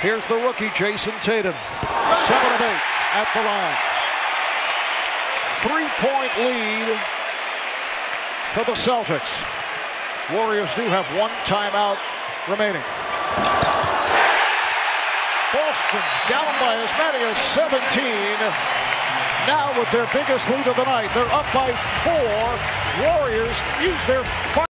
Here's the rookie, Jayson Tatum. 7 of 8 at the line. 3-point lead for the Celtics. Warriors do have one timeout remaining. Boston down by as many as 17. Now with their biggest lead of the night, they're up by 4. Warriors use their